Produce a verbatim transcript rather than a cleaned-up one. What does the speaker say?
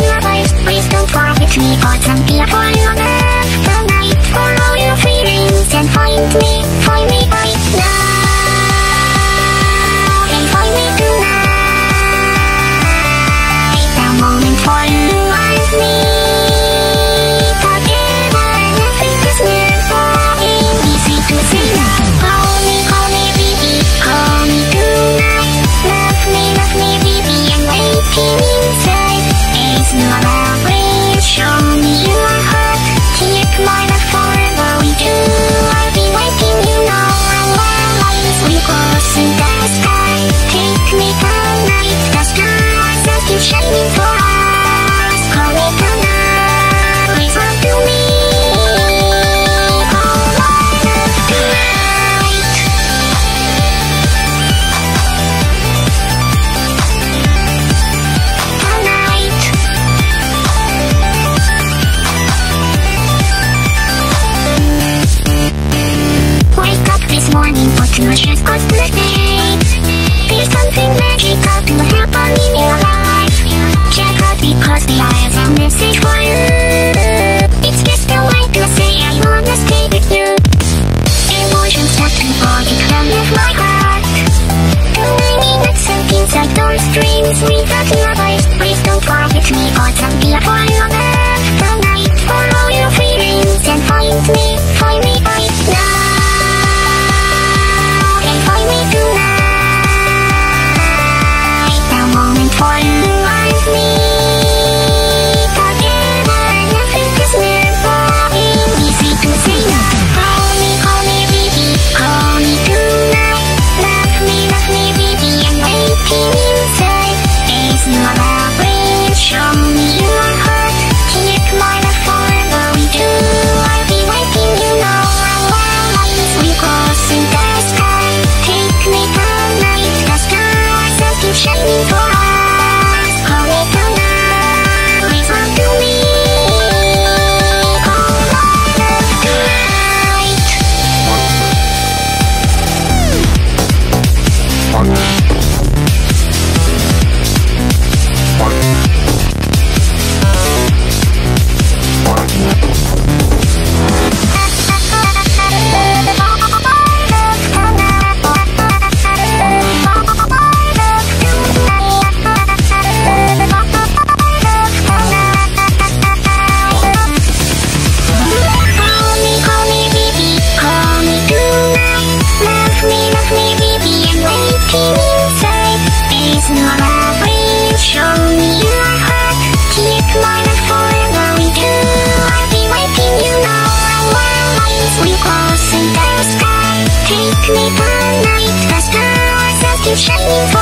your life. Please don't forget me, cause I'm here for you now, tonight. For all your feelings, and find me, find me right now, and find me tonight. The moment for you and me, together, and everything's new for me. Easy to see now. Call me, call me, baby, call me tonight. Love me, love me, baby, I'm waiting inside. It's not a breeze, show me your heart. Keep my love forever with you. I'll be waiting, you know, and our lives will cross in the sky. Take me tonight, the stars that keep shining for us. Call me tonight, please come to me. Call my love tonight. Morning, but your shoes got nothing. There's something magical to happen in your life. Check out because the eyes are missing for you. It's just a way to say I wanna stay with you. Emotions that can body come with my heart. Too many nuts and things like those dreams without your voice. Please don't forget me, cause I'm here for you now, tonight. For all your feelings, and find me, find me right now. For you and me, together, and everything's new for me. Easy to see now. Call me, call me, baby, call me tonight. Love me, love me, baby, I'm waiting inside. It's not a breeze, show me your heart. Keep my love forever with you. I'll be waiting, you know, and our lives will cross in the sky. Take me tonight, the stars that keep shining for us. Shining for